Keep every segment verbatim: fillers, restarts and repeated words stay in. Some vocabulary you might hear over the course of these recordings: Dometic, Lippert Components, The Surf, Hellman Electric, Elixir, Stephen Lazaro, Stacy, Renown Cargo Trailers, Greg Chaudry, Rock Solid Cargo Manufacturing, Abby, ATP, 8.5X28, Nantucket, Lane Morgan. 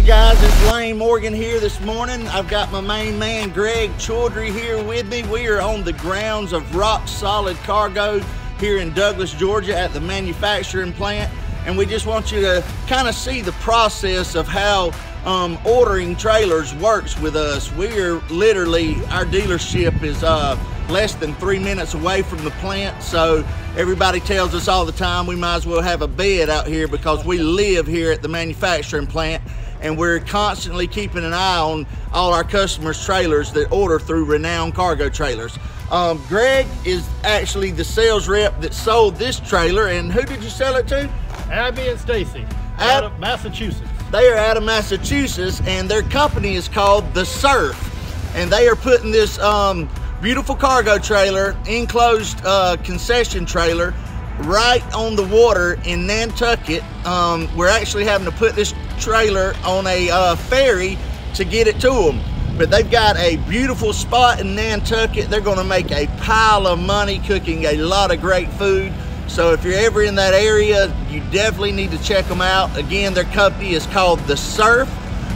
Hey guys, it's Lane Morgan here this morning. I've got my main man Greg Chaudry here with me. We are on the grounds of Rock Solid Cargo here in Douglas, Georgia at the manufacturing plant. And we just want you to kind of see the process of how um, ordering trailers works with us. We're literally, our dealership is uh, less than three minutes away from the plant. So everybody tells us all the time, we might as well have a bed out here because we live here at the manufacturing plant. And we're constantly keeping an eye on all our customers' trailers that order through Renown Cargo Trailers. Um, Greg is actually the sales rep that sold this trailer, and who did you sell it to? Abby and Stacy, out of Massachusetts. They are out of Massachusetts, and their company is called The Surf, and they are putting this um, beautiful cargo trailer, enclosed uh, concession trailer, right on the water in Nantucket. Um, we're actually having to put this trailer on a uh, ferry to get it to them. But they've got a beautiful spot in Nantucket. They're gonna make a pile of money cooking a lot of great food. So if you're ever in that area, you definitely need to check them out. Again, their company is called The Surf.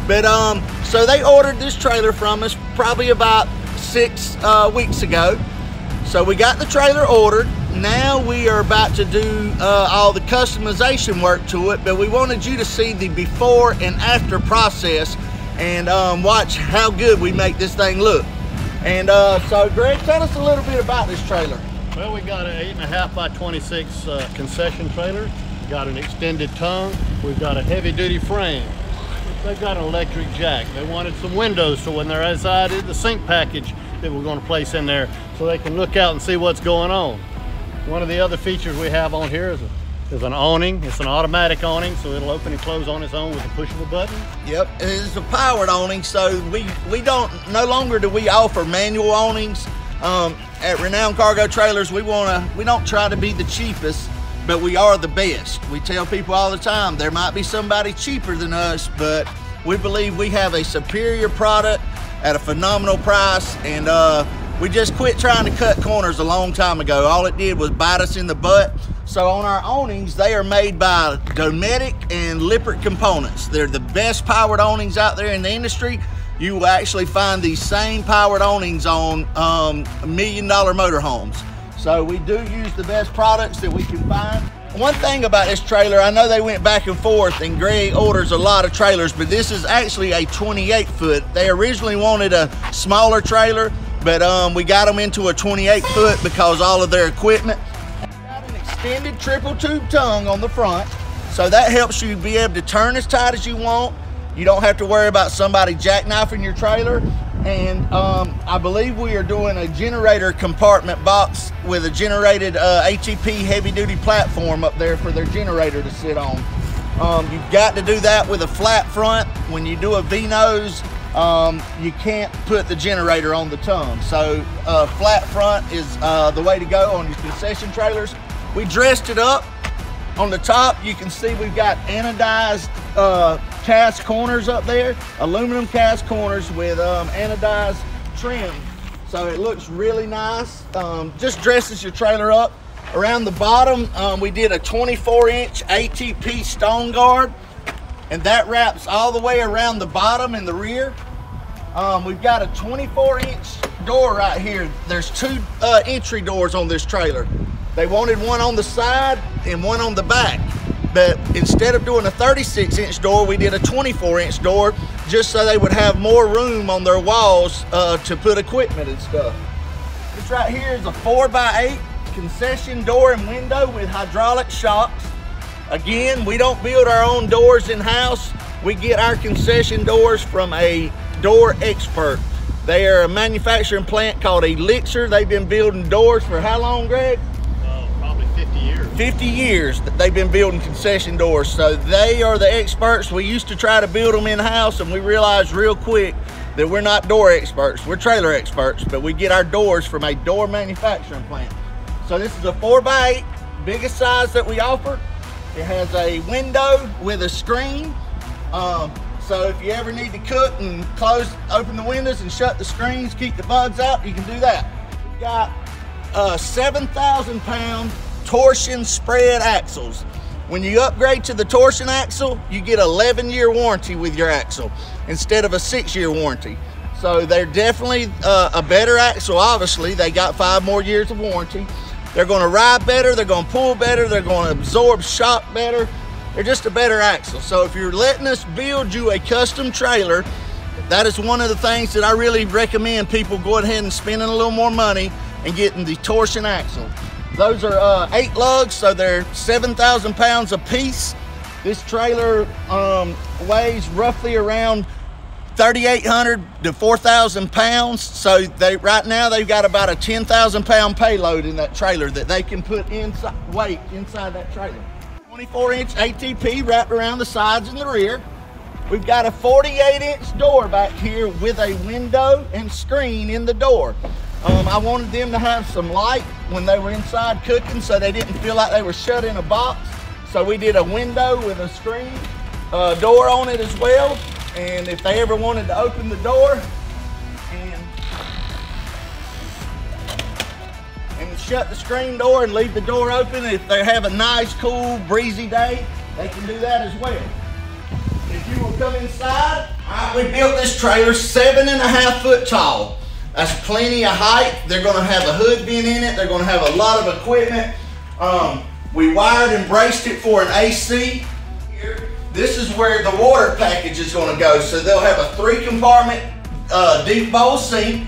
But um, so they ordered this trailer from us probably about six uh, weeks ago. So we got the trailer ordered. Now we are about to do uh, all the customization work to it, but we wanted you to see the before and after process and um, watch how good we make this thing look. And uh, so Greg, tell us a little bit about this trailer. Well, we got an eight and a half by twenty-six uh, concession trailer. We got an extended tongue. We've got a heavy duty frame. They've got an electric jack. They wanted some windows, so when they're outside, the sink package that we're gonna place in there so they can look out and see what's going on. One of the other features we have on here is, a, is an awning. It's an automatic awning, so it'll open and close on its own with the push of a button. Yep, and it's a powered awning, so we, we don't, no longer do we offer manual awnings. Um, at Renown Cargo Trailers, we wanna, we don't try to be the cheapest, but we are the best. We tell people all the time, there might be somebody cheaper than us, but we believe we have a superior product at a phenomenal price, and uh, we just quit trying to cut corners a long time ago. All it did was bite us in the butt. So on our awnings, they are made by Dometic and Lippert Components. They're the best powered awnings out there in the industry. You will actually find these same powered awnings on um, million dollar motorhomes. So we do use the best products that we can find. One thing about this trailer, I know they went back and forth and Greg orders a lot of trailers, but this is actually a twenty-eight foot. They originally wanted a smaller trailer, but um, we got them into a twenty-eight foot because all of their equipment. Got an extended triple tube tongue on the front, so that helps you be able to turn as tight as you want. You don't have to worry about somebody jackknifing your trailer. And um, I believe we are doing a generator compartment box with a generated uh, A T P heavy duty platform up there for their generator to sit on. Um, you've got to do that with a flat front. When you do a V-nose, Um, you can't put the generator on the tongue. So uh, flat front is uh, the way to go on your concession trailers. We dressed it up. On the top, you can see we've got anodized uh, cast corners up there, aluminum cast corners with um, anodized trim. So it looks really nice. Um, just dresses your trailer up. Around the bottom, um, we did a twenty-four inch A T P stone guard. And that wraps all the way around the bottom and the rear. Um, we've got a twenty-four inch door right here. There's two uh, entry doors on this trailer. They wanted one on the side and one on the back. But instead of doing a thirty-six inch door, we did a twenty-four inch door just so they would have more room on their walls uh, to put equipment and stuff. This right here is a four by eight concession door and window with hydraulic shocks. Again, we don't build our own doors in-house. We get our concession doors from a door expert. They are a manufacturing plant called Elixir. They've been building doors for how long, Greg? Uh, probably fifty years. fifty years that they've been building concession doors. So they are the experts. We used to try to build them in-house, and we realized real quick that we're not door experts. We're trailer experts, but we get our doors from a door manufacturing plant. So this is a four by eight, biggest size that we offer. It has a window with a screen. Um, so if you ever need to cook and close, open the windows and shut the screens, keep the bugs out, you can do that. We've got uh, seven thousand pound torsion spread axles. When you upgrade to the torsion axle, you get eleven year warranty with your axle instead of a six year warranty. So they're definitely uh, a better axle, obviously. They got five more years of warranty. They're gonna ride better, they're gonna pull better, they're gonna absorb shock better. They're just a better axle. So if you're letting us build you a custom trailer, that is one of the things that I really recommend people go ahead and spending a little more money and getting the torsion axle. Those are uh, eight lugs, so they're seven thousand pounds a piece. This trailer um, weighs roughly around thirty-eight hundred to four thousand pounds. So they right now they've got about a ten thousand pound payload in that trailer that they can put inside, weight inside that trailer. twenty-four inch A T P wrapped around the sides and the rear. We've got a forty-eight inch door back here with a window and screen in the door. Um, I wanted them to have some light when they were inside cooking so they didn't feel like they were shut in a box. So we did a window with a screen uh, door on it as well. And if they ever wanted to open the door and, and shut the screen door and leave the door open, if they have a nice, cool, breezy day, they can do that as well. If you will come inside, all right, we built this trailer seven and a half foot tall. That's plenty of height. They're gonna have a hood bin in it. They're gonna have a lot of equipment. Um, we wired and braced it for an A C. Here, this is where the water package is gonna go. So they'll have a three compartment uh, deep bowl sink,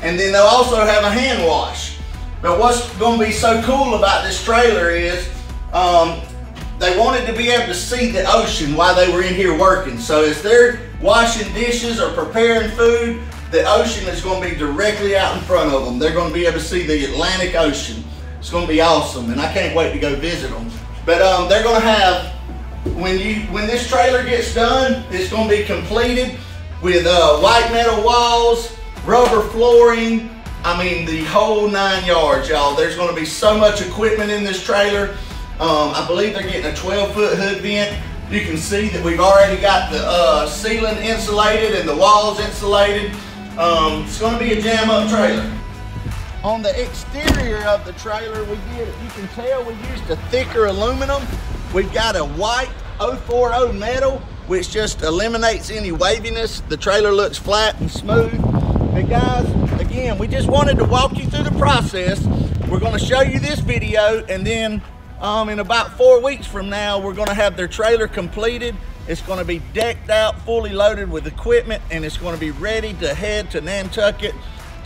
and then they'll also have a hand wash. But what's gonna be so cool about this trailer is um, they wanted to be able to see the ocean while they were in here working. So as they're washing dishes or preparing food, the ocean is going to be directly out in front of them. They're going to be able to see the Atlantic Ocean. It's going to be awesome, and I can't wait to go visit them. But um, they're going to have, when you when this trailer gets done, it's going to be completed with uh, white metal walls, rubber flooring. I mean, the whole nine yards, y'all. There's going to be so much equipment in this trailer. Um, I believe they're getting a twelve foot hood vent. You can see that we've already got the uh, ceiling insulated and the walls insulated. Um, it's going to be a jam-up trailer. On the exterior of the trailer, we did, you can tell we used a thicker aluminum. We've got a white oh four oh metal, which just eliminates any waviness. The trailer looks flat and smooth. But guys, again, we just wanted to walk you through the process. We're going to show you this video, and then um, in about four weeks from now, we're going to have their trailer completed. It's going to be decked out, fully loaded with equipment, and it's going to be ready to head to Nantucket,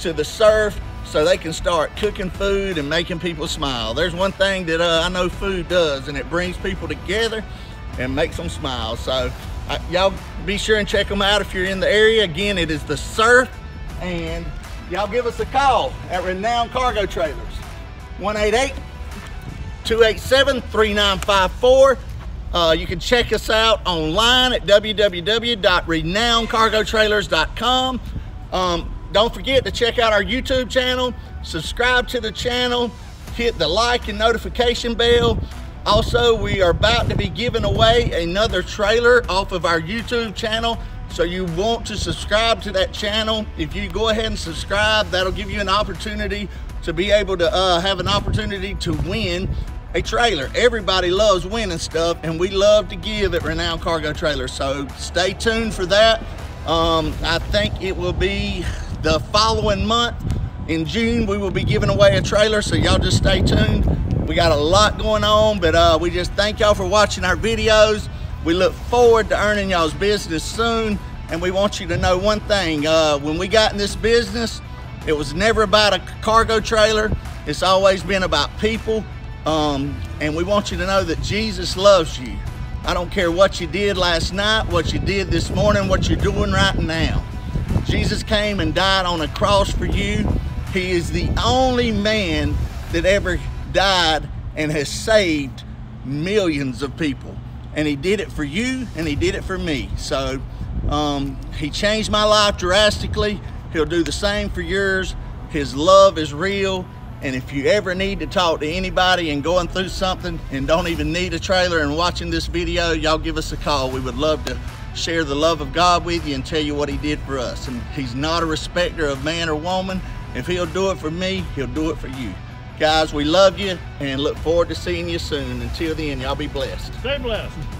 to the Surf, so they can start cooking food and making people smile. There's one thing that uh, I know food does, and it brings people together and makes them smile. So uh, y'all be sure and check them out if you're in the area. Again, it is the Surf, and y'all give us a call at Renown Cargo Trailers, one eight eight, two eight seven, three nine five four. Uh, you can check us out online at w w w dot renown cargo trailers dot com. Um, don't forget to check out our YouTube channel, subscribe to the channel, hit the like and notification bell. Also, we are about to be giving away another trailer off of our YouTube channel, so you want to subscribe to that channel. If you go ahead and subscribe, that'll give you an opportunity to be able to uh, have an opportunity to win a trailer. Everybody loves winning stuff, and we love to give at Renown Cargo Trailers, so stay tuned for that. Um, I think it will be the following month. In June, we will be giving away a trailer, so y'all just stay tuned. We got a lot going on, but uh, we just thank y'all for watching our videos. We look forward to earning y'all's business soon, and we want you to know one thing. Uh, when we got in this business, it was never about a cargo trailer. It's always been about people. Um, and we want you to know that Jesus loves you. I don't care what you did last night, what you did this morning, what you're doing right now. Jesus came and died on a cross for you. He is the only man that ever died and has saved millions of people. And he did it for you, and he did it for me. So um, he changed my life drastically. He'll do the same for yours. His love is real. And if you ever need to talk to anybody and going through something and don't even need a trailer and watching this video, y'all give us a call. We would love to share the love of God with you and tell you what he did for us. And he's not a respecter of man or woman. If he'll do it for me, he'll do it for you. Guys, we love you and look forward to seeing you soon. Until then, y'all be blessed. Stay blessed.